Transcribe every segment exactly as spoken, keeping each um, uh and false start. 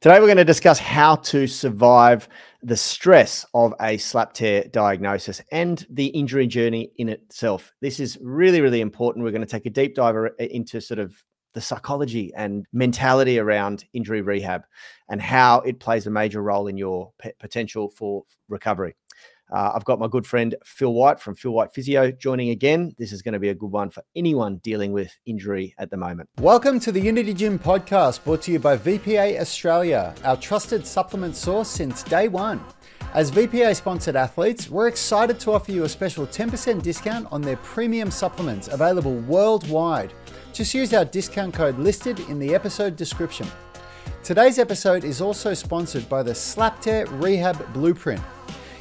Today, we're going to discuss how to survive the stress of a slap tear diagnosis and the injury journey in itself. This is really, really important. We're going to take a deep dive into sort of the psychology and mentality around injury rehab and how it plays a major role in your potential for recovery. Uh, I've got my good friend Phil White from Phil White Physio joining again. This is going to be a good one for anyone dealing with injury at the moment. Welcome to the Unity Gym Podcast, brought to you by V P A Australia, our trusted supplement source since day one. As V P A-sponsored athletes, we're excited to offer you a special ten percent discount on their premium supplements available worldwide. Just use our discount code listed in the episode description. Today's episode is also sponsored by the Slap Tear Rehab Blueprint.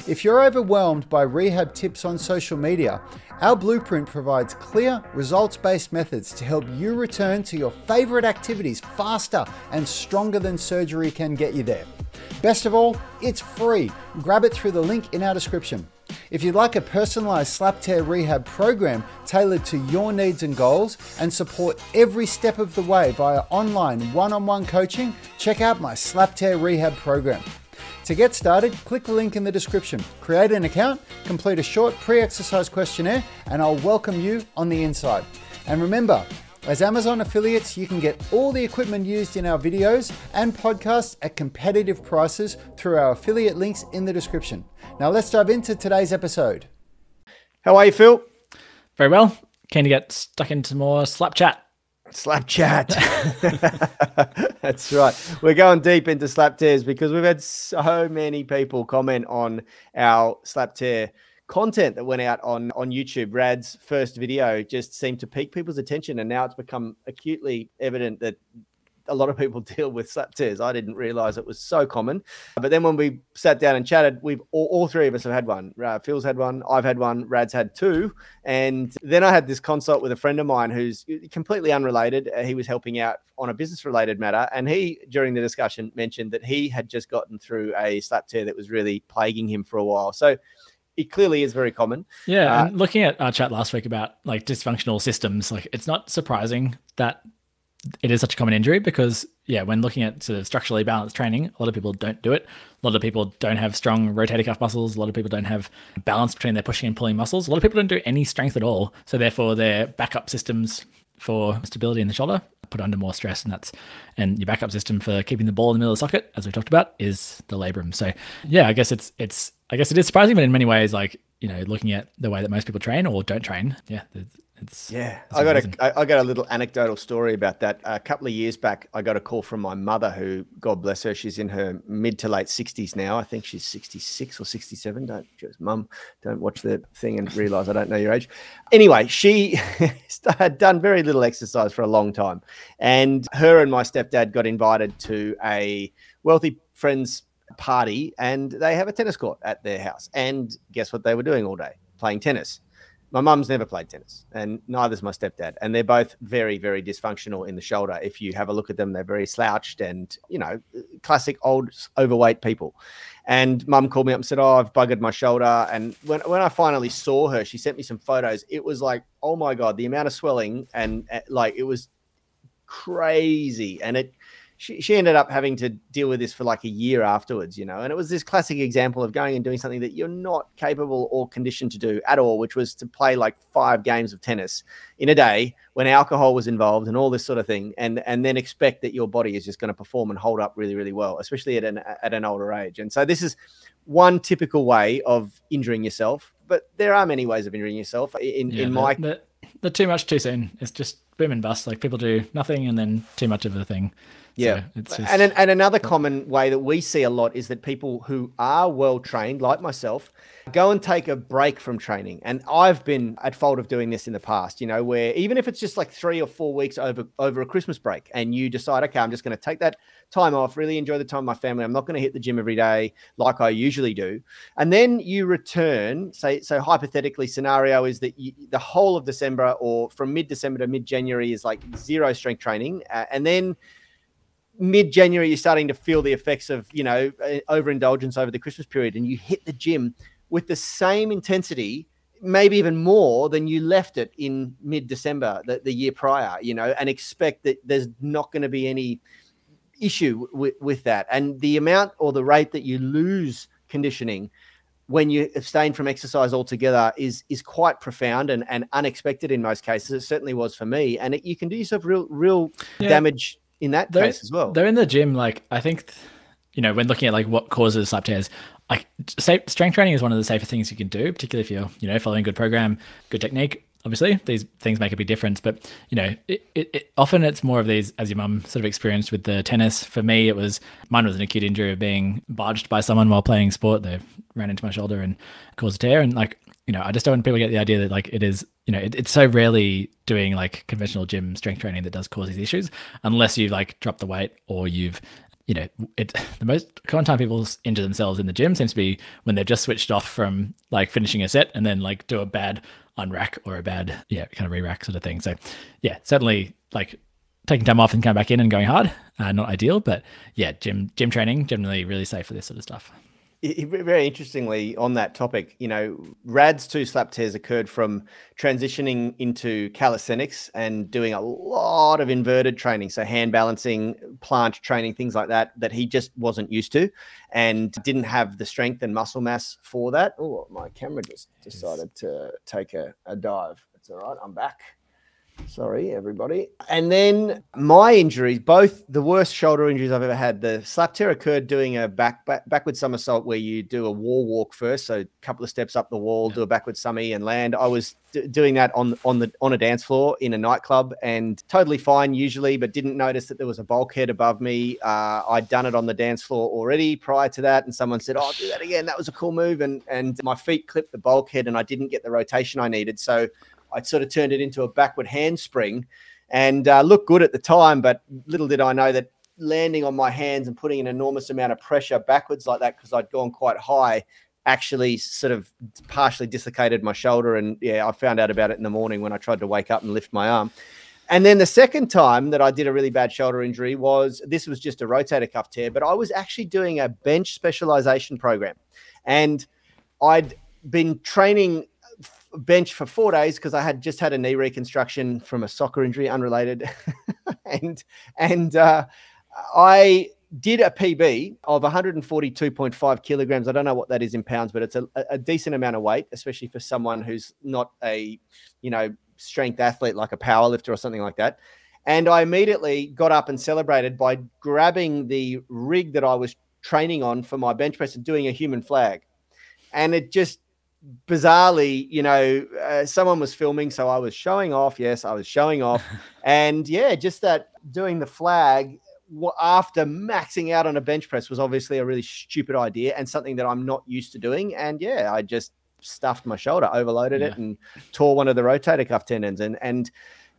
If you're overwhelmed by rehab tips on social media, our blueprint provides clear, results-based methods to help you return to your favorite activities faster and stronger than surgery can get you there. Best of all, it's free. Grab it through the link in our description. If you'd like a personalized slap tear rehab program tailored to your needs and goals and support every step of the way via online one-on-one coaching, check out my Slap Tear Rehab program. To get started, click the link in the description, create an account, complete a short pre-exercise questionnaire, and I'll welcome you on the inside. And remember, as Amazon affiliates, you can get all the equipment used in our videos and podcasts at competitive prices through our affiliate links in the description. Now let's dive into today's episode. How are you, Phil? Very well. Keen to get stuck into more slap chat. Slap chat. That's right. We're going deep into slap tears because we've had so many people comment on our slap tear content that went out on, on YouTube. Rad's first video just seemed to pique people's attention, and now it's become acutely evident that a lot of people deal with slap tears. I didn't realize it was so common. But then when we sat down and chatted, we've all, all three of us have had one. Uh, Phil's had one, I've had one, Rad's had two. And then I had this consult with a friend of mine who's completely unrelated. Uh, he was helping out on a business-related matter. And he, during the discussion, mentioned that he had just gotten through a slap tear that was really plaguing him for a while. So it clearly is very common. Yeah, uh, and looking at our chat last week about like dysfunctional systems, like it's not surprising that it is such a common injury because, yeah, when looking at sort of structurally balanced training, a lot of people don't do it. A lot of people don't have strong rotator cuff muscles. A lot of people don't have balance between their pushing and pulling muscles. A lot of people don't do any strength at all. So therefore, their backup systems for stability in the shoulder put under more stress, and that's and your backup system for keeping the ball in the middle of the socket, as we talked about, is the labrum. So yeah, I guess it's it's I guess it is surprising, but in many ways, like, you know, looking at the way that most people train or don't train, yeah. It's, yeah, I got a, I got a little anecdotal story about that. A couple of years back, I got a call from my mother who, God bless her, she's in her mid to late sixties now. I think she's sixty-six or sixty-seven. Don't, she was, Mum, don't watch the thing and realize I don't know your age. Anyway, she had done very little exercise for a long time. And her and my stepdad got invited to a wealthy friend's party, and they have a tennis court at their house. And guess what they were doing all day? Playing tennis. My mum's never played tennis, and neither's my stepdad. And they're both very, very dysfunctional in the shoulder. If you have a look at them, they're very slouched and, you know, classic old overweight people. And mum called me up and said, oh, I've buggered my shoulder. And when, when I finally saw her, she sent me some photos. It was like, oh my God, the amount of swelling, and uh, like, it was crazy. And it, She, she ended up having to deal with this for like a year afterwards, you know, and it was this classic example of going and doing something that you're not capable or conditioned to do at all, which was to play like five games of tennis in a day when alcohol was involved and all this sort of thing. And, and then expect that your body is just going to perform and hold up really, really well, especially at an, at an older age. And so this is one typical way of injuring yourself, but there are many ways of injuring yourself in, yeah, in my... The, the too much too soon. It's just boom and bust. Like people do nothing and then too much of the thing. Yeah. So it's just, and, an, and another common way that we see a lot is that people who are well-trained, like myself, go and take a break from training. And I've been at fault of doing this in the past, you know, where even if it's just like three or four weeks over, over a Christmas break and you decide, okay, I'm just going to take that time off, really enjoy the time with my family. I'm not going to hit the gym every day like I usually do. And then you return, say, so hypothetically scenario is that you, the whole of December or from mid-December to mid-January is like zero strength training. Uh, and then mid-January, you're starting to feel the effects of, you know, overindulgence over the Christmas period, and you hit the gym with the same intensity, maybe even more than you left it in mid-December the, the year prior, you know, and expect that there's not going to be any issue with, with that. And the amount or the rate that you lose conditioning when you abstain from exercise altogether is is quite profound and, and unexpected in most cases. It certainly was for me. And it, you can do yourself real real yeah. damage in that they're, case as well. They're in the gym. Like, I think, you know, when looking at like what causes slap tears, like strength training is one of the safest things you can do, particularly if you're, you know, following a good program, good technique. Obviously, these things make a big difference, but you know, it, it, it often it's more of these, as your mum sort of experienced with the tennis. For me, it was mine was an acute injury of being barged by someone while playing sport. They ran into my shoulder and caused a tear. And like, you know, I just don't want people to get the idea that like it is, you know, it, it's so rarely doing like conventional gym strength training that does cause these issues, unless you like drop the weight or you've, you know, it, the most common time people injure themselves in the gym seems to be when they've just switched off from like finishing a set and then like do a bad unrack or a bad, yeah, kind of re-rack sort of thing. So yeah, certainly like taking time off and coming back in and going hard, uh, not ideal, but yeah, gym gym training generally really safe for this sort of stuff. It, very interestingly on that topic, you know, Rad's two slap tears occurred from transitioning into calisthenics and doing a lot of inverted training. So hand balancing, plant training, things like that, that he just wasn't used to and didn't have the strength and muscle mass for that. Oh, my camera just decided to take a, a dive. It's all right. I'm back. Sorry, everybody. And then my injuries, both the worst shoulder injuries I've ever had. The slap tear occurred doing a back, back backward somersault where you do a wall walk first. So a couple of steps up the wall, yeah. do a backward summy and land. I was d doing that on, on, the, on a dance floor in a nightclub and totally fine usually, but didn't notice that there was a bulkhead above me. Uh, I'd done it on the dance floor already prior to that. And someone said, oh, do that again. That was a cool move. And, and my feet clipped the bulkhead and I didn't get the rotation I needed. So I sort of turned it into a backward handspring and uh, looked good at the time, but little did I know that landing on my hands and putting an enormous amount of pressure backwards like that, because I'd gone quite high, actually sort of partially dislocated my shoulder. And yeah, I found out about it in the morning when I tried to wake up and lift my arm. And then the second time that I did a really bad shoulder injury was, this was just a rotator cuff tear, but I was actually doing a bench specialization program. And I'd been training bench for four days because I had just had a knee reconstruction from a soccer injury, unrelated. and and uh, I did a P B of one hundred forty-two point five kilograms. I don't know what that is in pounds, but it's a, a decent amount of weight, especially for someone who's not a, you know, strength athlete like a powerlifter or something like that. And I immediately got up and celebrated by grabbing the rig that I was training on for my bench press and doing a human flag. And it just, bizarrely, you know, uh, someone was filming, so I was showing off. Yes, I was showing off. And yeah, just that doing the flag after maxing out on a bench press was obviously a really stupid idea and something that I'm not used to doing. And yeah, I just stuffed my shoulder, overloaded yeah. it and tore one of the rotator cuff tendons. And, and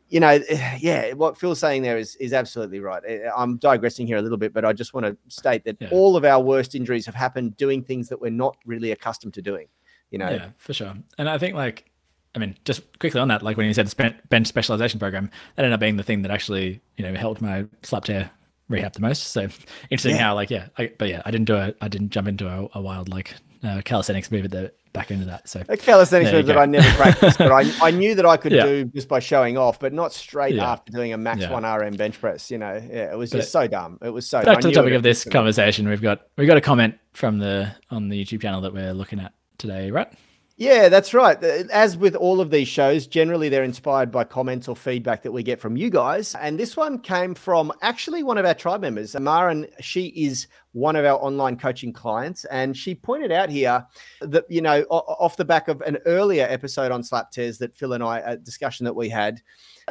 you know, yeah, what Phil's saying there is, is absolutely right. I'm digressing here a little bit, but I just want to state that yeah. all of our worst injuries have happened doing things that we're not really accustomed to doing. You know. Yeah, for sure. And I think like, I mean, just quickly on that, like when you said bench specialization program, that ended up being the thing that actually, you know, helped my slap tear rehab the most. So interesting yeah. how like, yeah, I, but yeah, I didn't do a, I didn't jump into a, a wild like uh, calisthenics move at the back end of that. So a calisthenics move that I never practiced, but I, I knew that I could yeah. do just by showing off, but not straight yeah. after doing a max yeah. one R M bench press. You know, yeah, it was but just so dumb. It was so back dumb. Back to the topic of this conversation, we've got we've got a comment from the on the YouTube channel that we're looking at today, right? Yeah, that's right. As with all of these shows, generally they're inspired by comments or feedback that we get from you guys. And this one came from actually one of our tribe members, Amaran. She is one of our online coaching clients. And she pointed out here that, you know, off the back of an earlier episode on slap tears that Phil and I, a discussion that we had,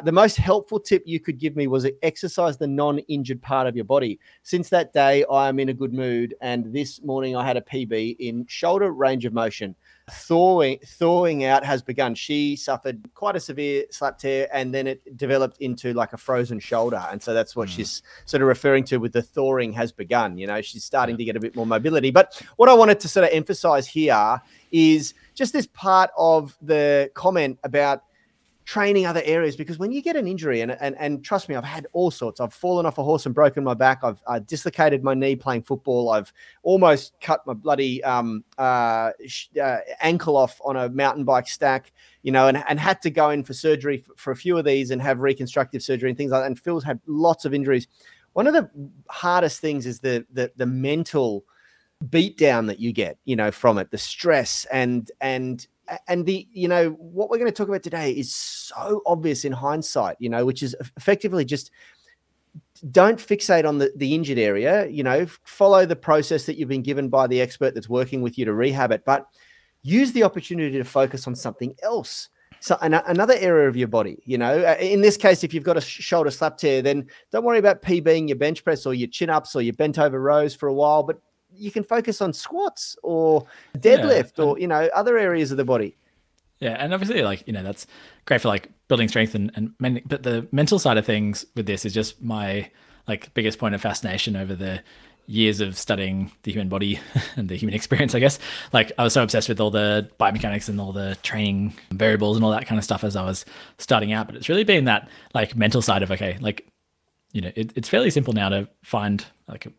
the most helpful tip you could give me was exercise the non-injured part of your body. Since that day, I am in a good mood. And this morning I had a P B in shoulder range of motion. Thawing, thawing out has begun. She suffered quite a severe slap tear and then it developed into like a frozen shoulder. And so that's what mm. she's sort of referring to with the thawing has begun. You know, she's starting yeah. to get a bit more mobility. But what I wanted to sort of emphasize here is just this part of the comment about training other areas, because when you get an injury, and and, and trust me, I've had all sorts. I've fallen off a horse and broken my back. I've uh, dislocated my knee playing football. I've almost cut my bloody um, uh, uh, ankle off on a mountain bike stack, you know, and, and had to go in for surgery for, for a few of these and have reconstructive surgery and things like that. And Phil's had lots of injuries. one of the hardest things is the the, the mental beatdown that you get, you know, from it, the stress and and and the, you know, what we're going to talk about today is so obvious in hindsight, you know, which is effectively just don't fixate on the, the injured area, you know, follow the process that you've been given by the expert that's working with you to rehab it, but use the opportunity to focus on something else. So an, another area of your body, you know, in this case, if you've got a shoulder slap tear, then don't worry about PBing your bench press or your chin ups or your bent over rows for a while, but you can focus on squats or deadlift yeah, or, you know, other areas of the body. Yeah. And obviously, like, you know, that's great for like building strength and, and men, but the mental side of things with this is just my like biggest point of fascination over the years of studying the human body and the human experience, I guess. Like I was so obsessed with all the biomechanics and all the training variables and all that kind of stuff as I was starting out, but it's really been that like mental side of, okay, like, you know, it, it's fairly simple now to find like a,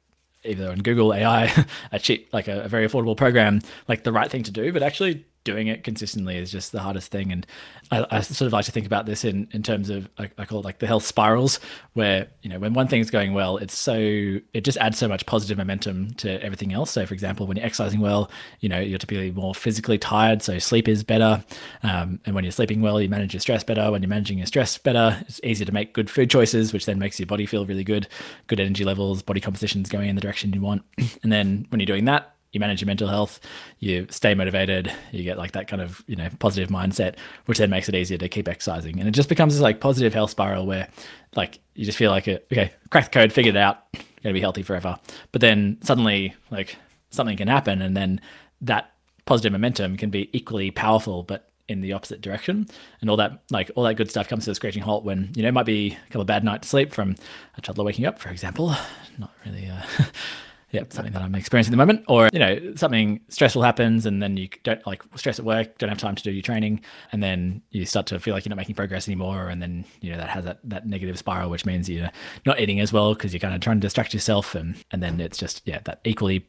either on Google A I, a cheap, like a, a very affordable program, like the right thing to do, but actually doing it consistently is just the hardest thing. And I, I sort of like to think about this in, in terms of, I, I call it like the health spirals, where, you know, when one thing's going well, it's so, it just adds so much positive momentum to everything else. So for example, when you're exercising well, you know, you're typically more physically tired, so sleep is better. Um, and when you're sleeping well, you manage your stress better. When you're managing your stress better, it's easier to make good food choices, which then makes your body feel really good, good energy levels, body composition's going in the direction you want. And then when you're doing that, you manage your mental health, you stay motivated, you get like that kind of, you know, positive mindset, which then makes it easier to keep exercising. And it just becomes this like positive health spiral where like you just feel like, a, okay, crack the code, figured it out, gonna be healthy forever. But then suddenly like something can happen and then that positive momentum can be equally powerful, but in the opposite direction. And all that, like all that good stuff comes to a screeching halt when, you know, it might be a couple of bad nights sleep from a toddler waking up, for example, not really, uh, yeah, something that I'm experiencing at the moment, or, you know, something stressful happens and then you don't like stress at work, don't have time to do your training. And then you start to feel like you're not making progress anymore. And then, you know, that has that, that negative spiral, which means you're not eating as well because you're kind of trying to distract yourself. And, and then it's just, yeah, that equally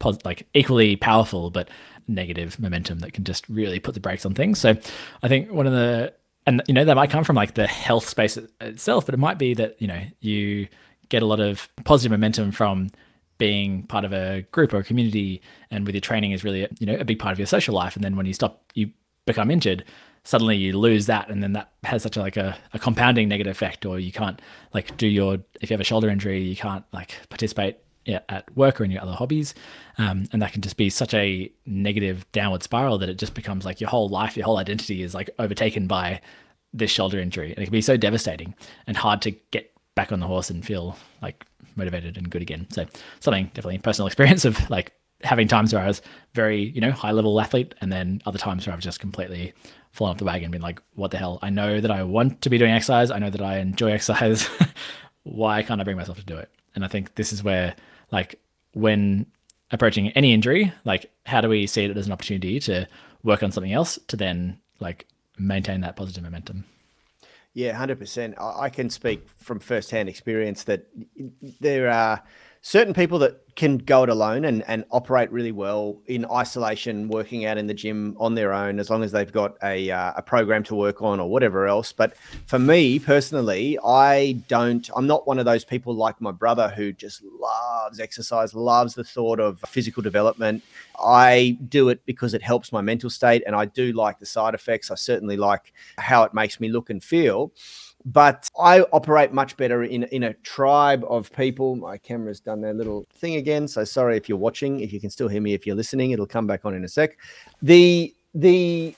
positive, like equally powerful, but negative momentum that can just really put the brakes on things. So I think one of the, and you know, that might come from like the health space itself, but it might be that, you know, you get a lot of positive momentum from being part of a group or a community, and with your training is really, you know, a big part of your social life. And then when you stop, you become injured, suddenly you lose that. And then that has such a, like a, a compounding negative effect, or you can't like do your, if you have a shoulder injury, you can't like participate at work or in your other hobbies. Um, and that can just be such a negative downward spiral that it just becomes like your whole life, your whole identity is like overtaken by this shoulder injury. And it can be so devastating and hard to get back on the horse and feel like motivated and good again. So something definitely personal experience of like having times where I was very, you know, high level athlete, and then other times where I've just completely fallen off the wagon, been like, what the hell? I know that I want to be doing exercise. I know that I enjoy exercise. Why can't I bring myself to do it? And I think this is where, like, when approaching any injury, like how do we see it as an opportunity to work on something else to then like maintain that positive momentum? Yeah, one hundred percent. I can speak from firsthand experience that there are certain people that can go it alone and, and operate really well in isolation, working out in the gym on their own, as long as they've got a, uh, a program to work on or whatever else. But for me personally, I don't, I'm not one of those people like my brother who just loves exercise, loves the thought of physical development. I do it because it helps my mental state, and I do like the side effects. I certainly like how it makes me look and feel. But I operate much better in, in a tribe of people. My camera's done their little thing again, so sorry if you're watching. If you can still hear me, if you're listening, it'll come back on in a sec. The, the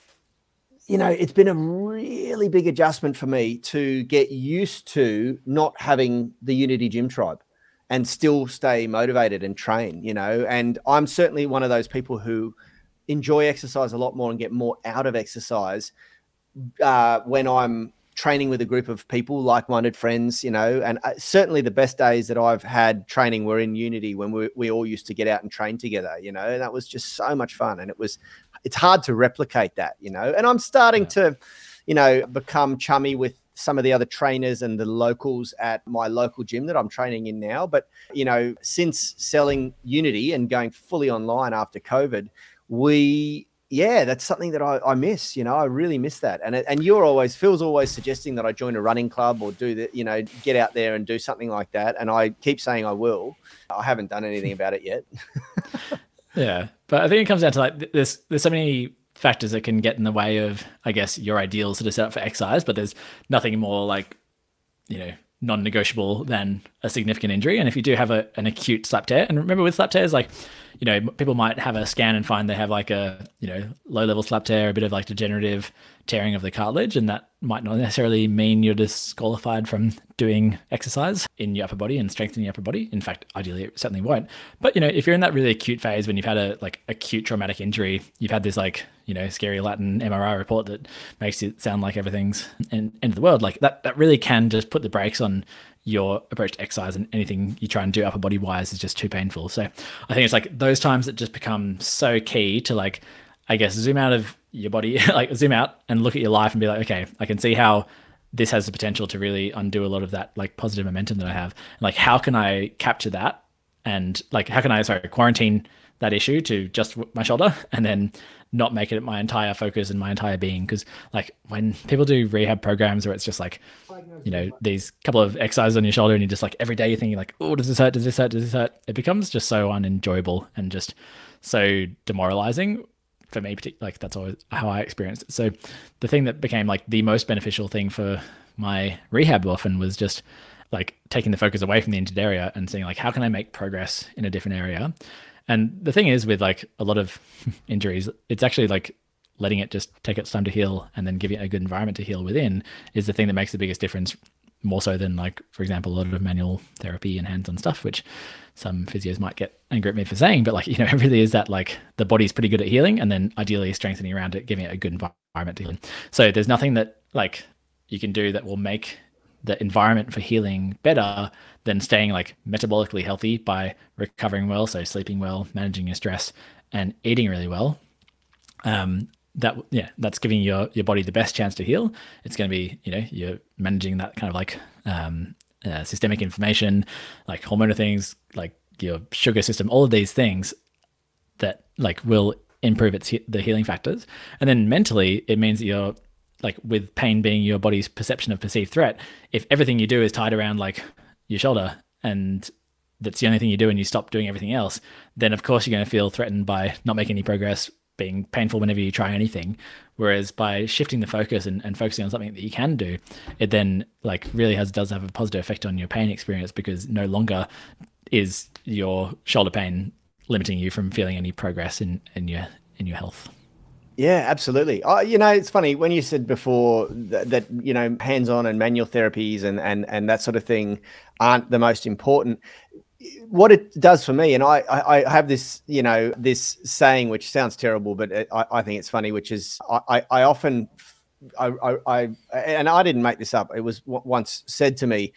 you know, it's been a really big adjustment for me to get used to not having the Unity Gym tribe and still stay motivated and train, you know. And I'm certainly one of those people who enjoy exercise a lot more and get more out of exercise uh, when I'm training with a group of people, like-minded friends, you know, and certainly the best days that I've had training were in Unity when we, we all used to get out and train together, you know, and that was just so much fun. And it was, it's hard to replicate that, you know, and I'm starting yeah. to, you know, become chummy with some of the other trainers and the locals at my local gym that I'm training in now. But, you know, since selling Unity and going fully online after COVID, we yeah, that's something that I, I miss. You know, I really miss that. And and you're always, Phil's always suggesting that I join a running club or do the, you know, get out there and do something like that. And I keep saying I will. I haven't done anything about it yet. Yeah, but I think it comes down to like there's there's so many factors that can get in the way of, I guess, your ideals that are set up for exercise. But there's nothing more like, you know, non-negotiable than a significant injury. And if you do have a, an acute slap tear, and remember with slap tears, like, you know, people might have a scan and find they have like a, you know, low level slap tear, a bit of like degenerative tearing of the cartilage. And that might not necessarily mean you're disqualified from doing exercise in your upper body and strengthening your upper body. In fact, ideally it certainly won't. But, you know, if you're in that really acute phase when you've had a like acute traumatic injury, you've had this like, you know, scary Latin M R I report that makes it sound like everything's end of the world. Like that, that really can just put the brakes on your approach to exercise, and anything you try and do upper body wise is just too painful. So I think it's like those times that just become so key to like, I guess, zoom out of your body, like zoom out and look at your life and be like, okay, I can see how this has the potential to really undo a lot of that like positive momentum that I have. And like, how can I capture that? And like, how can I, sorry, quarantine that issue to just my shoulder and then not make it my entire focus and my entire being? Because like when people do rehab programs where it's just like, you know, these couple of exercises on your shoulder and you're just like every day you're thinking like, oh, does this hurt? Does this hurt? Does this hurt? It becomes just so unenjoyable and just so demoralizing for me. Like that's always how I experienced it. So the thing that became like the most beneficial thing for my rehab often was just like taking the focus away from the injured area and seeing like, how can I make progress in a different area? And the thing is with like a lot of injuries, it's actually like letting it just take its time to heal and then giving it a good environment to heal within is the thing that makes the biggest difference, more so than like, for example, a lot of manual therapy and hands-on stuff, which some physios might get angry at me for saying, but like, you know, it really is that like the body's pretty good at healing and then ideally strengthening around it, giving it a good environment to heal. So there's nothing that like you can do that will make the environment for healing better than staying like metabolically healthy by recovering well. So sleeping well, managing your stress and eating really well. Um, that, yeah, that's giving your, your body the best chance to heal. It's going to be, you know, you're managing that kind of like, um, uh, systemic inflammation, like hormonal things, like your sugar system, all of these things that like will improve its, the healing factors. And then mentally it means that you're, like with pain being your body's perception of perceived threat, if everything you do is tied around like your shoulder and that's the only thing you do and you stop doing everything else, then of course you're going to feel threatened by not making any progress, being painful whenever you try anything. Whereas by shifting the focus and, and focusing on something that you can do, it then like really has does have a positive effect on your pain experience, because no longer is your shoulder pain limiting you from feeling any progress in, in your in your health. Yeah, absolutely. Uh, you know, it's funny when you said before that, that, you know, hands-on and manual therapies and, and, and that sort of thing aren't the most important. What it does for me, and I, I, I have this, you know, this saying, which sounds terrible, but I, I think it's funny, which is I, I often, I, I, I, and I didn't make this up. It was once said to me,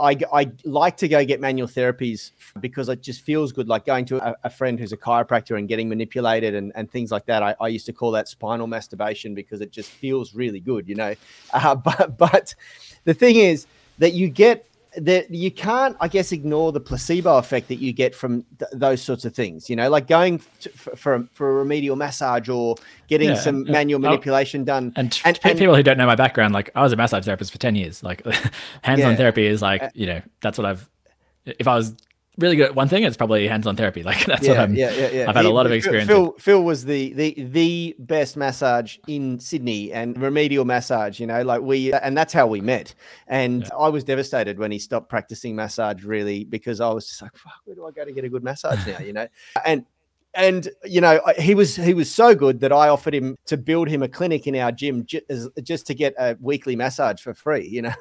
I, I like to go get manual therapies because it just feels good, like going to a, a friend who's a chiropractor and getting manipulated and, and things like that. I, I used to call that spinal masturbation because it just feels really good, you know. Uh, but, but the thing is that you get that you can't, I guess, ignore the placebo effect that you get from th those sorts of things, you know, like going to, for, for a remedial massage or getting yeah, some and, manual I'll, manipulation done. And, and, and people who don't know my background, like I was a massage therapist for ten years, like hands-on yeah. therapy is like, you know, that's what I've, if I was really good at one thing, it's probably hands-on therapy. Like that's yeah, what I'm, yeah, yeah, yeah. I've had he, a lot of experience. Phil, Phil was the, the, the best massage in Sydney and remedial massage, you know, like we, and that's how we met. And yeah. I was devastated when he stopped practicing massage really, because I was just like, fuck, where do I go to get a good massage now? You know? And, and, you know, he was, he was so good that I offered him to build him a clinic in our gym just to get a weekly massage for free, you know,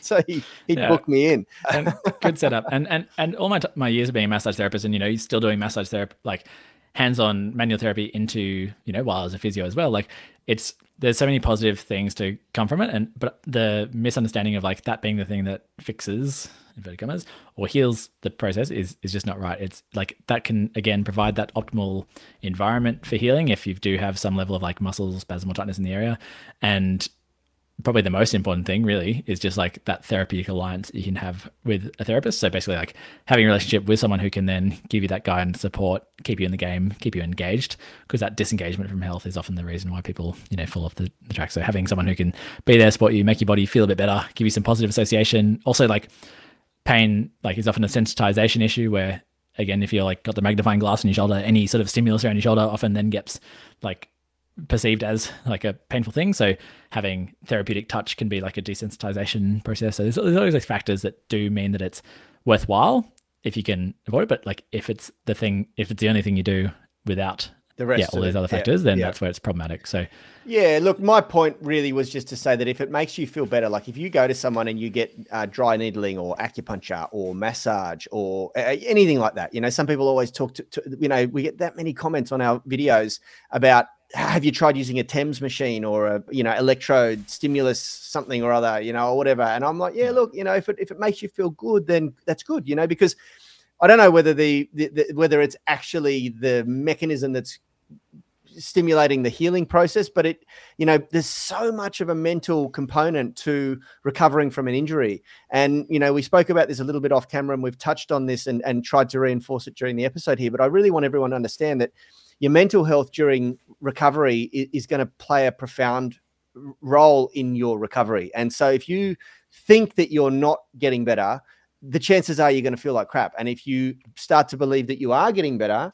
so he, he'd yeah. book me in. And good setup. And, and, and all my, t my years of being a massage therapist and, you know, you're still doing massage therapy, like hands-on manual therapy into, you know, while I was a physio as well, like it's, there's so many positive things to come from it. And, but the misunderstanding of like that being the thing that fixes inverted commas or heals the process is, is just not right. It's like that can, again, provide that optimal environment for healing if you do have some level of like muscle spasm or tightness in the area. And probably the most important thing really is just like that therapeutic alliance you can have with a therapist. So basically like having a relationship with someone who can then give you that guidance, support, keep you in the game, keep you engaged, because that disengagement from health is often the reason why people, you know, fall off the, the track. So having someone who can be there, support you, make your body feel a bit better, give you some positive association. Also like pain, like is often a sensitization issue where, again, if you're like got the magnifying glass on your shoulder, any sort of stimulus around your shoulder often then gets like perceived as like a painful thing. So having therapeutic touch can be like a desensitization process. So there's, there's always like factors that do mean that it's worthwhile if you can avoid it. But like if it's the thing, if it's the only thing you do without the rest yeah, all of these it. other factors, yeah, then yeah. that's where it's problematic. So yeah, look, my point really was just to say that if it makes you feel better, like if you go to someone and you get uh, dry needling or acupuncture or massage or uh, anything like that, you know, some people always talk to, to, you know, we get that many comments on our videos about, have you tried using a T E M S machine or a, you know, electrode stimulus, something or other, you know, or whatever. And I'm like, yeah, look, you know, if it, if it makes you feel good, then that's good, you know, because I don't know whether the, the, the whether it's actually the mechanism that's stimulating the healing process, but it, you know, there's so much of a mental component to recovering from an injury. And, you know, we spoke about this a little bit off camera and we've touched on this and, and tried to reinforce it during the episode here, but I really want everyone to understand that your mental health during recovery is going to play a profound role in your recovery. And so if you think that you're not getting better, the chances are you're going to feel like crap. And if you start to believe that you are getting better,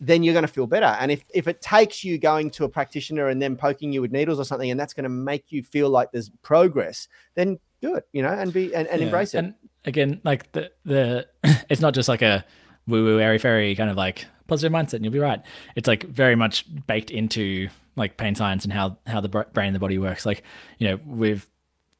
then you're going to feel better. And if, if it takes you going to a practitioner and then poking you with needles or something, and that's going to make you feel like there's progress, then do it, you know, and be, and, and yeah. embrace it. And again, like the, the, it's not just like a woo woo, airy fairy kind of like positive mindset and you'll be right. It's like very much baked into like pain science and how, how the brain and the body works. Like, you know, we've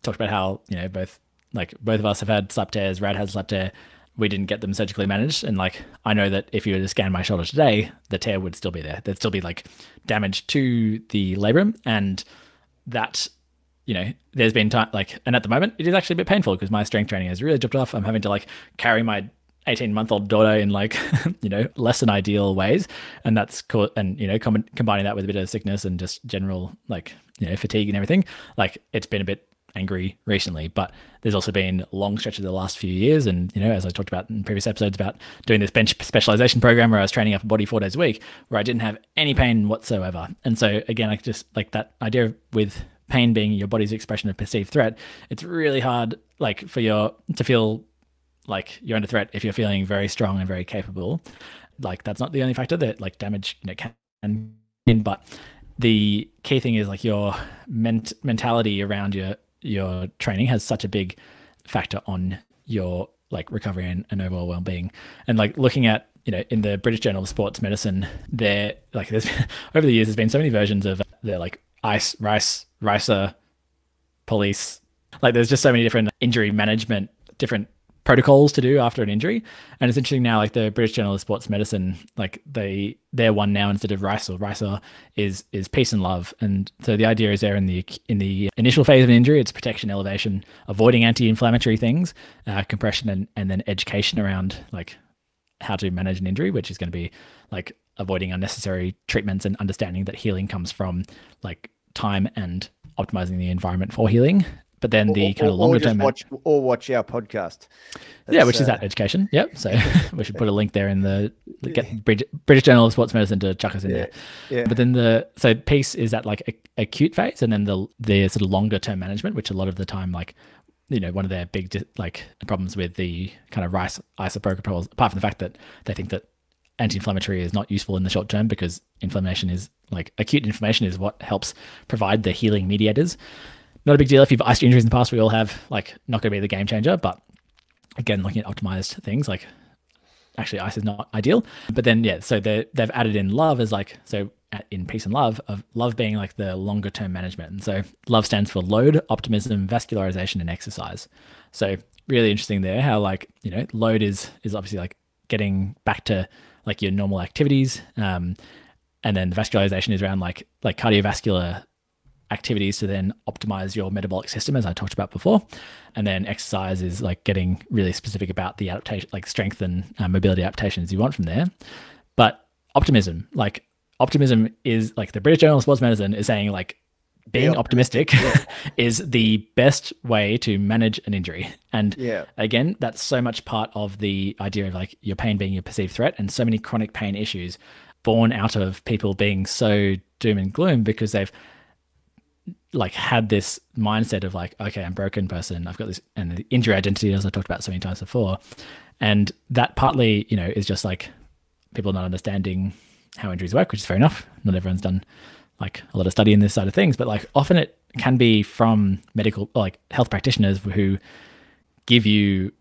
talked about how, you know, both, like both of us have had slap tears, Rad has slap tear. We didn't get them surgically managed. And like, I know that if you were to scan my shoulder today, the tear would still be there. There'd still be like damage to the labrum. And that, you know, there's been time like, and at the moment it is actually a bit painful because my strength training has really dropped off. I'm having to like carry my eighteen month old daughter in like, you know, less than ideal ways. And that's cool. And, you know, com combining that with a bit of sickness and just general, like, you know, fatigue and everything, like it's been a bit angry recently, but there's also been long stretches of the last few years. And, you know, as I talked about in previous episodes about doing this bench specialization program where I was training up a body four days a week, where I didn't have any pain whatsoever. And so again, I just like that idea of, with pain being your body's expression of perceived threat, it's really hard, like for your, to feel like you're under threat if you're feeling very strong and very capable. Like that's not the only factor that like damage, you know, can in, but the key thing is like your ment mentality around your, your training has such a big factor on your like recovery and, and overall well-being. And like looking at, you know, in the British Journal of Sports Medicine, there like there's over the years there's been so many versions of the like ice rice ricer police, like there's just so many different injury management different protocols to do after an injury. And it's interesting now, like the British Journal of Sports Medicine, like they their one now instead of rice or ricer is is peace and love. And so the idea is there in the in the initial phase of an injury, it's protection, elevation, avoiding anti-inflammatory things, uh, compression, and and then education around like how to manage an injury, which is going to be like avoiding unnecessary treatments and understanding that healing comes from like time and optimizing the environment for healing. But then the or, kind of or, longer term, watch, or watch our podcast. That's, yeah, which uh, is that education. Yep. So we should put a link there in the, the get British, British Journal of Sports Medicine to chuck us in yeah, there. Yeah. But then the so peace is that like a, acute phase, and then the the sort of longer term management, which a lot of the time, like you know, one of their big like problems with the kind of rice isoprotocols, apart from the fact that they think that anti-inflammatory is not useful in the short term because inflammation is like acute inflammation is what helps provide the healing mediators. Not a big deal if you've iced injuries in the past. We all have, like, not going to be the game changer. But again, looking at optimized things, like actually ice is not ideal. But then, yeah, so they've added in love as like, so in peace and love, of love being like the longer term management. And so love stands for load, optimism, vascularization, and exercise. So really interesting there how like, you know, load is is obviously like getting back to like your normal activities. Um, and then the vascularization is around like like cardiovascular activities to then optimize your metabolic system, as I talked about before. And then exercise is like getting really specific about the adaptation, like strength and uh, mobility adaptations you want from there. But optimism, like optimism is like the British Journal of Sports Medicine is saying like being yep. optimistic yeah. is the best way to manage an injury. And yeah. again, that's so much part of the idea of like your pain being your perceived threat, and so many chronic pain issues born out of people being so doom and gloom because they've like had this mindset of like, okay, I'm a broken person, I've got this, and the injury identity, as I talked about so many times before. And that partly, you know, is just like people not understanding how injuries work, which is fair enough. Not everyone's done like a lot of study in this side of things, but like often it can be from medical, like health practitioners who give you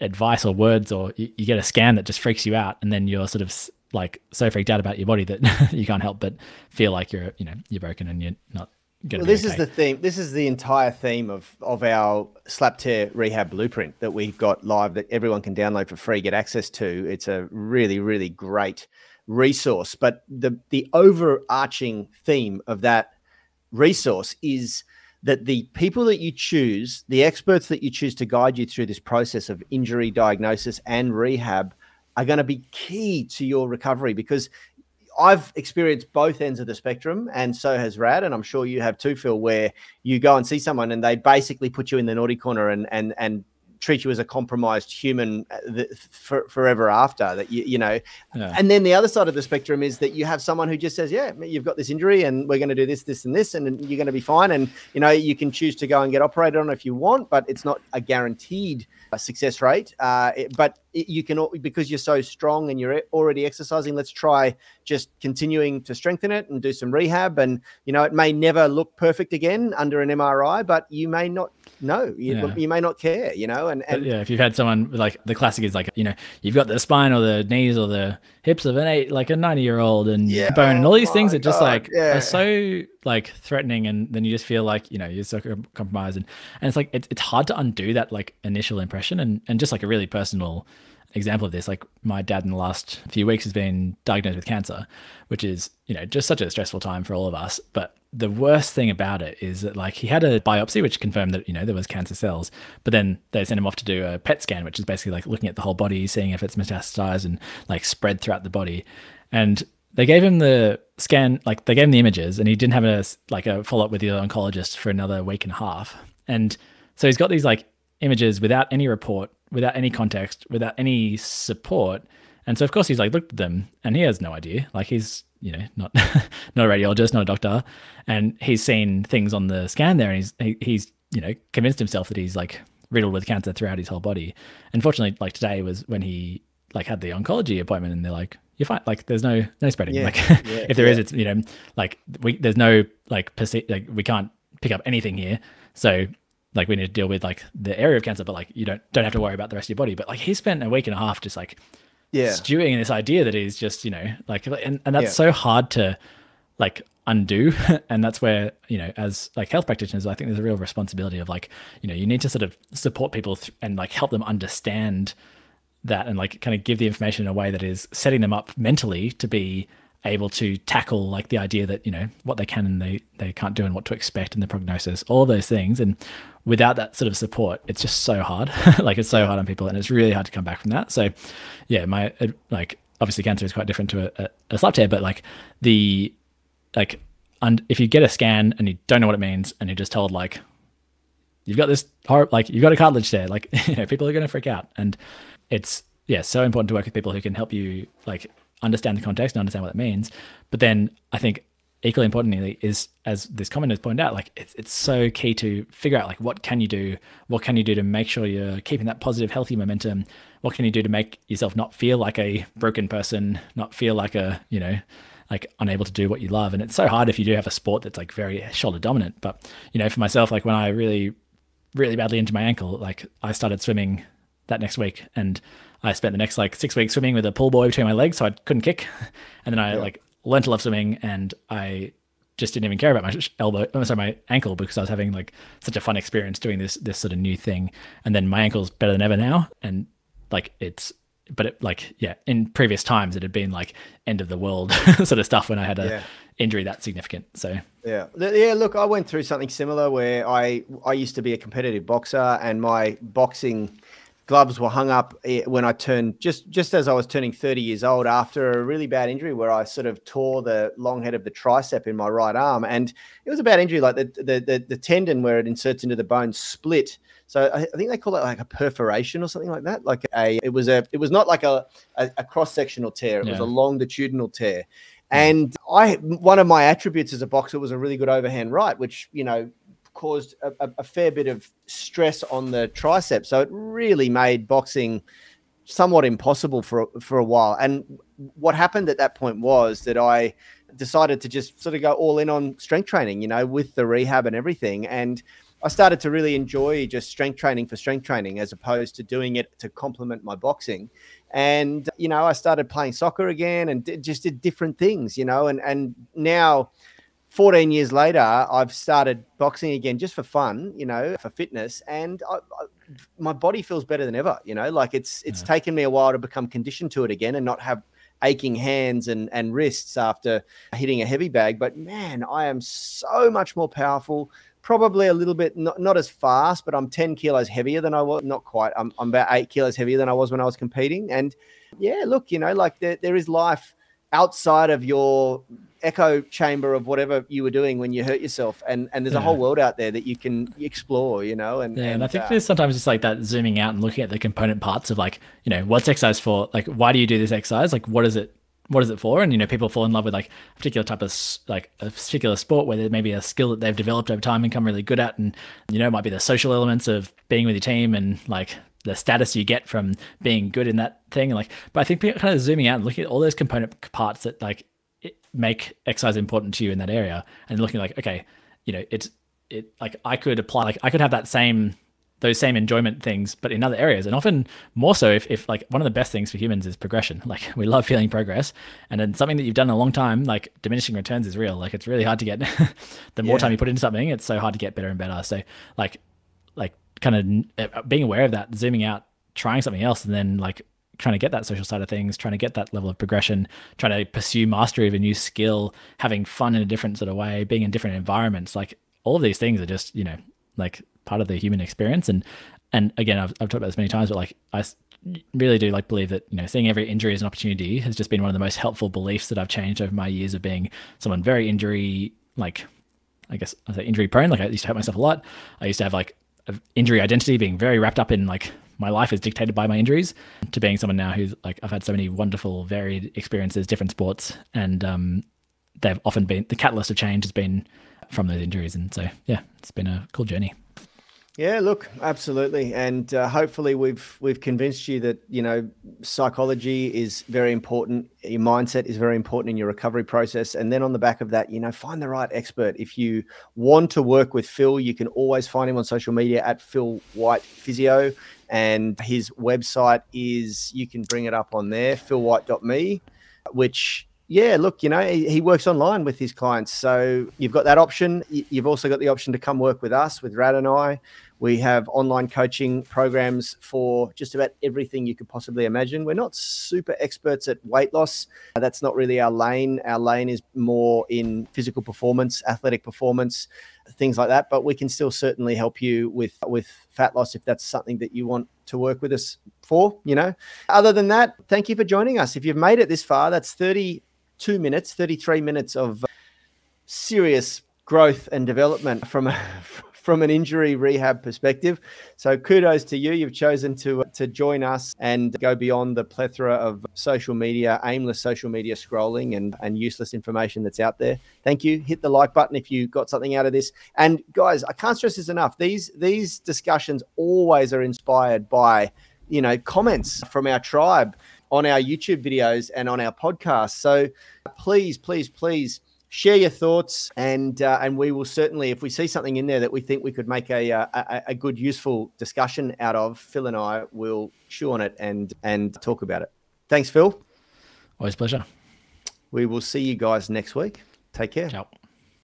advice or words, or you, you get a scan that just freaks you out. And then you're sort of like so freaked out about your body that you can't help but feel like you're, you know, you're broken and you're not going to be okay. Well, this is the theme. This is the entire theme of, of our Slap Tear Rehab Blueprint that we've got live that everyone can download for free, get access to. It's a really, really great resource, but the the overarching theme of that resource is that the people that you choose, the experts that you choose to guide you through this process of injury diagnosis and rehab, are going to be key to your recovery. Because I've experienced both ends of the spectrum, and so has Rad, and I'm sure you have too, Phil, where you go and see someone and they basically put you in the naughty corner and and and treat you as a compromised human for, forever after that, you, you know, yeah. And then the other side of the spectrum is that you have someone who just says, yeah, you've got this injury and we're going to do this, this, and this, and you're going to be fine. And, you know, you can choose to go and get operated on if you want, but it's not a guaranteed success rate. Uh, it, but it, you can, because you're so strong and you're already exercising, let's try just continuing to strengthen it and do some rehab. And, you know, it may never look perfect again under an M R I, but you may not know, you, yeah. you may not care, you know. And, and yeah, if you've had someone like, the classic is like, you know, you've got the spine or the knees or the hips of an eight, like a ninety year old and yeah. bone and all these oh things that just like yeah. are so like threatening. And then you just feel like, you know, you're so compromised. And, and it's like, it's, it's hard to undo that like initial impression. And, and just like a really personal example of this, like my dad in the last few weeks has been diagnosed with cancer, which is, you know, just such a stressful time for all of us. But the worst thing about it is that like he had a biopsy, which confirmed that, you know, there was cancer cells, but then they sent him off to do a P E T scan, which is basically like looking at the whole body, seeing if it's metastasized and like spread throughout the body. And they gave him the scan, like they gave him the images, and he didn't have a, like a follow-up with the oncologist for another week and a half. And so he's got these like images without any report, without any context, without any support. And so of course he's like looked at them and he has no idea. Like he's, you know, not not a radiologist, not a doctor, and he's seen things on the scan there, and he's he, he's you know, convinced himself that he's like riddled with cancer throughout his whole body. And fortunately, like today was when he like had the oncology appointment, and they're like, you're fine, like there's no no spreading, yeah, like yeah, if there yeah. is, it's, you know, like we there's no like, like we can't pick up anything here, so like we need to deal with like the area of cancer, but like you don't don't have to worry about the rest of your body. But like he spent a week and a half just like yeah stewing in this idea that he's just, you know, like, and, and that's yeah. so hard to like undo. And that's where, you know, as like health practitioners, I think there's a real responsibility of like, you know, you need to sort of support people th and like help them understand that, and like kind of give the information in a way that is setting them up mentally to be able to tackle like the idea that, you know, what they can and they they can't do, and what to expect, and the prognosis, all those things. And without that sort of support, it's just so hard. Like it's so hard on people, and it's really hard to come back from that. So yeah, my like obviously cancer is quite different to a, a, a slap tear, but like the like and if you get a scan and you don't know what it means, and you're just told like you've got this horrible, like you've got a cartilage tear, like, you know, people are going to freak out. And it's yeah so important to work with people who can help you like understand the context and understand what it means. But then I think equally importantly is, as this comment has pointed out, like it's, it's so key to figure out like, what can you do? What can you do to make sure you're keeping that positive, healthy momentum? What can you do to make yourself not feel like a broken person, not feel like a, you know, like unable to do what you love? And it's so hard if you do have a sport that's like very shoulder dominant. But, you know, for myself, like when I really, really badly injured my ankle, like I started swimming that next week, and I spent the next like six weeks swimming with a pool boy between my legs, so I couldn't kick. And then I yeah. like learned to love swimming, and I just didn't even care about my elbow, I'm sorry, my ankle, because I was having like such a fun experience doing this, this sort of new thing. And then my ankle's better than ever now. And like, it's, but it like, yeah, in previous times it had been like end of the world sort of stuff when I had a yeah. injury that significant. So yeah. Yeah. Look, I went through something similar where I, I used to be a competitive boxer, and my boxing gloves were hung up when I turned, just, just as I was turning thirty years old, after a really bad injury where I sort of tore the long head of the tricep in my right arm. And it was a bad injury, like the, the, the, the tendon where it inserts into the bone split. So I, I think they call it like a perforation or something like that. Like a, it was a, it was not like a, a, a cross-sectional tear. It yeah. was a longitudinal tear. And I, one of my attributes as a boxer was a really good overhand right, which, you know, caused a, a fair bit of stress on the tricep. So it really made boxing somewhat impossible for, for a while. And what happened at that point was that I decided to just sort of go all in on strength training, you know, with the rehab and everything. And I started to really enjoy just strength training for strength training, as opposed to doing it to complement my boxing. And, you know, I started playing soccer again and did, just did different things, you know, and, and now fourteen years later, I've started boxing again just for fun, you know, for fitness. And I, I, my body feels better than ever, you know, like it's, it's yeah. taken me a while to become conditioned to it again and not have aching hands and, and wrists after hitting a heavy bag. But man, I am so much more powerful. Probably a little bit, not, not as fast, but I'm ten kilos heavier than I was. Not quite. I'm, I'm about eight kilos heavier than I was when I was competing. And yeah, look, you know, like there, there is life outside of your echo chamber of whatever you were doing when you hurt yourself. And, and there's yeah. a whole world out there that you can explore, you know? And, yeah, and, and I think uh, there's sometimes just like that zooming out and looking at the component parts of like, you know, what's exercise for? Like, why do you do this exercise? Like, what is it? What is it for? And, you know, people fall in love with like a particular type of like a particular sport where there may be a skill that they've developed over time and become really good at. And, you know, it might be the social elements of being with your team and like the status you get from being good in that thing. Like, but I think people kind of zooming out and looking at all those component parts that like it make exercise important to you in that area and looking like, okay, you know, it's, it like I could apply, like I could have that same, those same enjoyment things, but in other areas. And often more so if, if like one of the best things for humans is progression. Like we love feeling progress, and then something that you've done in a long time, like diminishing returns is real. Like it's really hard to get, the more yeah. time you put into something, it's so hard to get better and better. So like, like kind of being aware of that, zooming out, trying something else, and then like trying to get that social side of things, trying to get that level of progression, trying to pursue mastery of a new skill, having fun in a different sort of way, being in different environments. Like all of these things are just, you know, like part of the human experience. And, and again, I've, I've talked about this many times, but like, I really do like believe that, you know, seeing every injury as an opportunity has just been one of the most helpful beliefs that I've changed over my years of being someone very injury, like, I guess I say injury prone. Like I used to hurt myself a lot. I used to have like injury identity, being very wrapped up in like, my life is dictated by my injuries, to being someone now who's like, I've had so many wonderful varied experiences, different sports. And, um, they've often been the catalyst of change has been from those injuries. And so, yeah, it's been a cool journey. Yeah, look, absolutely. And uh, hopefully we've we've convinced you that, you know, psychology is very important. Your mindset is very important in your recovery process. And then on the back of that, you know, find the right expert. If you want to work with Phil, you can always find him on social media at Phil White Physio. And his website is, you can bring it up on there, phil white dot me, which... yeah, look, you know, he works online with his clients. So you've got that option. You've also got the option to come work with us, with Rad and I. We have online coaching programs for just about everything you could possibly imagine. We're not super experts at weight loss. That's not really our lane. Our lane is more in physical performance, athletic performance, things like that. But we can still certainly help you with, with fat loss if that's something that you want to work with us for, you know. Other than that, thank you for joining us. If you've made it this far, that's thirty-two minutes, thirty-three minutes of serious growth and development from a, from an injury rehab perspective. So kudos to you. You've chosen to, to join us and go beyond the plethora of social media, aimless social media scrolling and, and useless information that's out there. Thank you. Hit the like button if you got something out of this. And guys, I can't stress this enough. These, these discussions always are inspired by, you know, comments from our tribe on our YouTube videos and on our podcast. So please, please, please share your thoughts. And uh, and we will certainly, if we see something in there that we think we could make a, a, a good, useful discussion out of, Phil and I will chew on it and, and talk about it. Thanks, Phil. Always a pleasure. We will see you guys next week. Take care. Ciao.